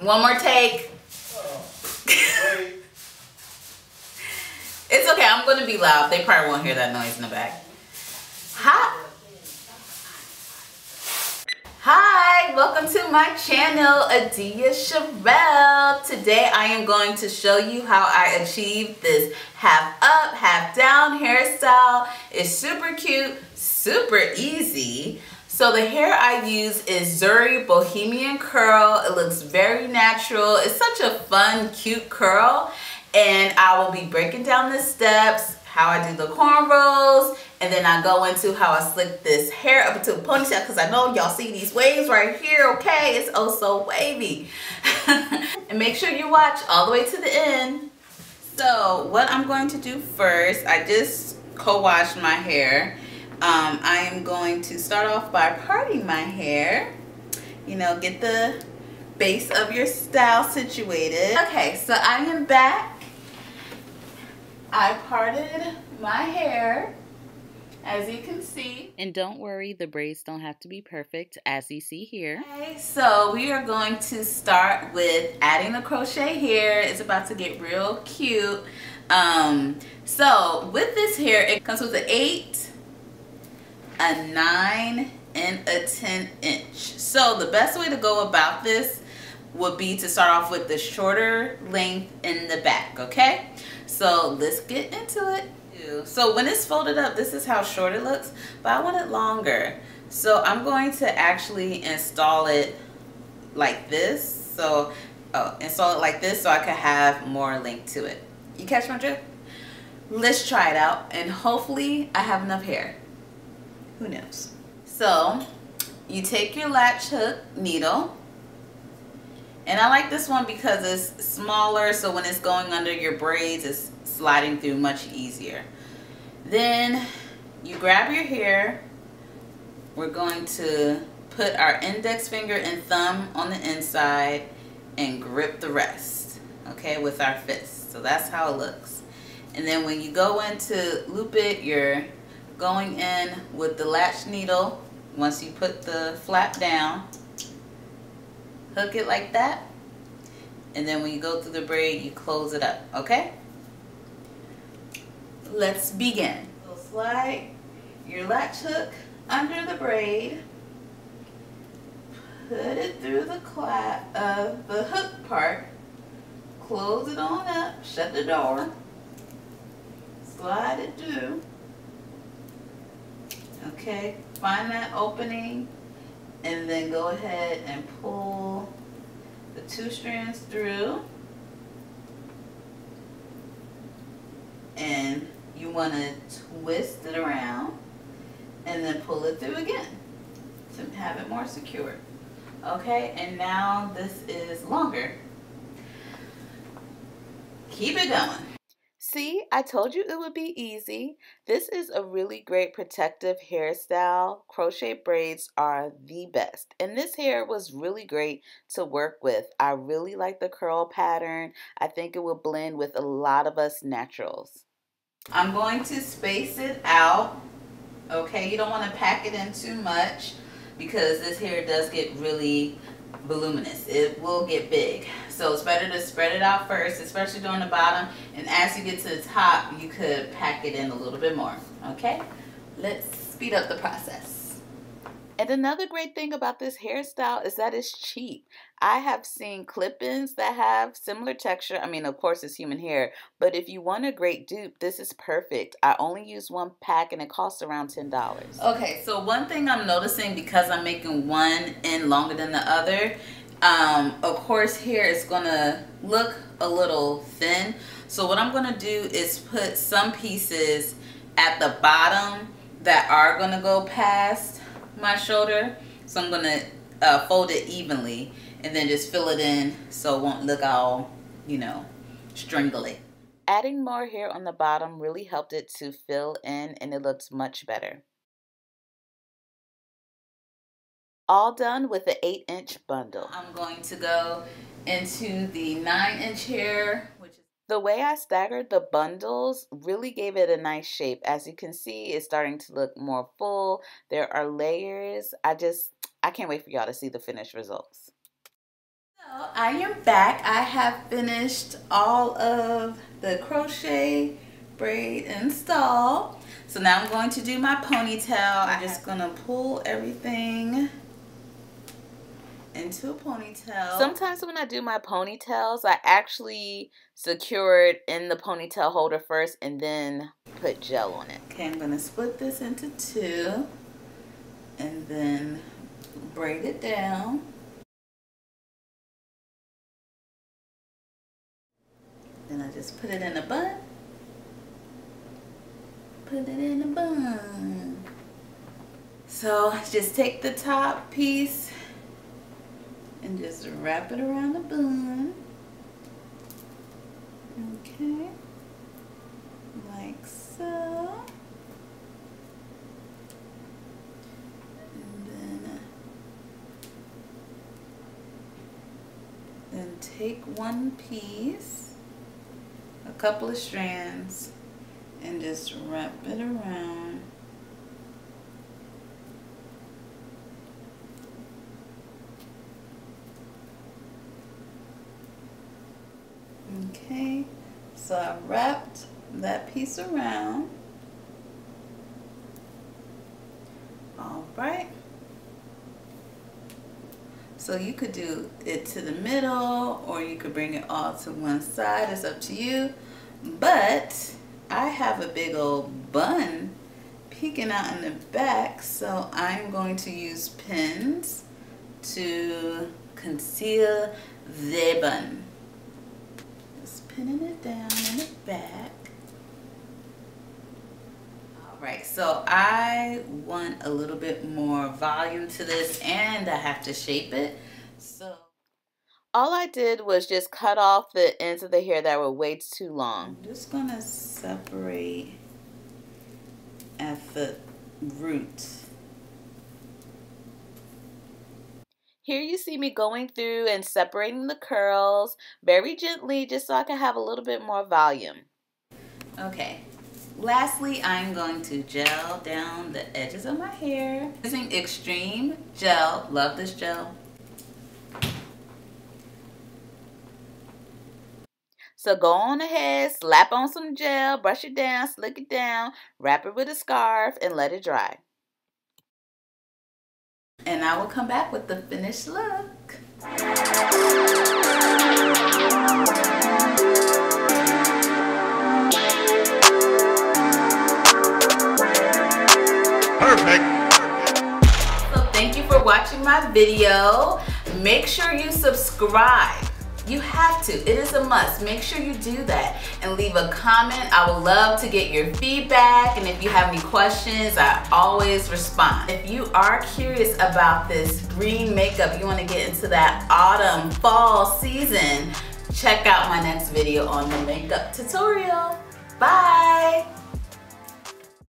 One more take. It's okay, I'm gonna be loud. They probably won't hear that noise in the back. Hi, welcome to my channel, Adia Sharel. Today I am going to show you how I achieved this half up, half down hairstyle. It's super cute, super easy. So the hair I use is Zury Bohemian Curl. It looks very natural. It's such a fun, cute curl. And I will be breaking down the steps, how I do the cornrows, and then I go into how I slick this hair up into a ponytail, because I know y'all see these waves right here, okay? It's oh so wavy. And make sure you watch all the way to the end. So what I'm going to do first, I just co-washed my hair. I am going to start off by parting my hair. You know, get the base of your style situated. Okay, so I am back. I parted my hair, as you can see. And don't worry, the braids don't have to be perfect, as you see here. Okay, so we are going to start with adding the crochet here. It's about to get real cute. So with this hair, it comes with an 8, a 9, and a 10 inch. So the best way to go about this would be to start off with the shorter length in the back, okay? So let's get into it. So when it's folded up, this is how short it looks, but I want it longer. So I'm going to actually install it like this. So install it like this so I can have more length to it. You catch my drift? Let's try it out, and hopefully I have enough hair. Who knows? So you take your latch hook needle, and I like this one because it's smaller, so when it's going under your braids, it's sliding through much easier. Then you grab your hair. We're going to put our index finger and thumb on the inside and grip the rest, okay, with our fists. So that's how it looks. And then when you go in to loop it, you're going in with the latch needle. Once you put the flap down, hook it like that, and then when you go through the braid, you close it up, okay? Let's begin. So slide your latch hook under the braid, put it through the clap of the hook part, close it on up, shut the door, slide it through, okay? Find that opening, and then go ahead and pull the 2 strands through, and you want to twist it around and then pull it through again to have it more secure. Okay, and now this is longer. Keep it going. See, I told you it would be easy. This is a really great protective hairstyle. Crochet braids are the best. And this hair was really great to work with. I really like the curl pattern. I think it will blend with a lot of us naturals. I'm going to space it out. Okay, you don't want to pack it in too much because this hair does get really voluminous. It will get big, so it's better to spread it out first, especially during the bottom, and as you get to the top you could pack it in a little bit more. Okay, let's speed up the process. And another great thing about this hairstyle is that it's cheap. I have seen clip-ins that have similar texture. I mean, of course it's human hair, but if you want a great dupe, this is perfect. I only use one pack and it costs around $10. Okay, so one thing I'm noticing, because I'm making one end longer than the other, of course here it's gonna look a little thin. So what I'm gonna do is put some pieces at the bottom that are gonna go past my shoulder. So I'm gonna fold it evenly and then just fill it in so it won't look all, you know, stringly. Adding more hair on the bottom really helped it to fill in, and it looks much better. All done with the 8-inch bundle. I'm going to go into the 9-inch hair. The way I staggered the bundles really gave it a nice shape. As you can see, it's starting to look more full. There are layers. I can't wait for y'all to see the finished results. I am back. I have finished all of the crochet, braid, and stall. So now I'm going to do my ponytail. I'm just going to pull everything into a ponytail. Sometimes when I do my ponytails, I actually secure it in the ponytail holder first and then put gel on it. Okay, I'm going to split this into two and then braid it down. Then I just put it in a bun. Put it in a bun. So just take the top piece and just wrap it around the bun. Okay. Like so. And then take one piece, a couple of strands, and just wrap it around. Okay, so I wrapped that piece around. All right. So you could do it to the middle, or you could bring it all to one side. It's up to you. But I have a big old bun peeking out in the back, so I'm going to use pins to conceal the bun. Just pinning it down in the back. Right, so I want a little bit more volume to this and I have to shape it. So all I did was just cut off the ends of the hair that were way too long. I'm just gonna separate at the root. Here you see me going through and separating the curls very gently just so I can have a little bit more volume. Okay. Lastly, I'm going to gel down the edges of my hair using Extreme Gel. Love this gel. So go on ahead, slap on some gel, brush it down, slick it down, wrap it with a scarf, and let it dry. And I will come back with the finished look. Watching my video, make sure you subscribe. You have to, it is a must. Make sure you do that and leave a comment. I would love to get your feedback, and if you have any questions, I always respond. If you are curious about this green makeup, you want to get into that autumn fall season, check out my next video on the makeup tutorial. Bye.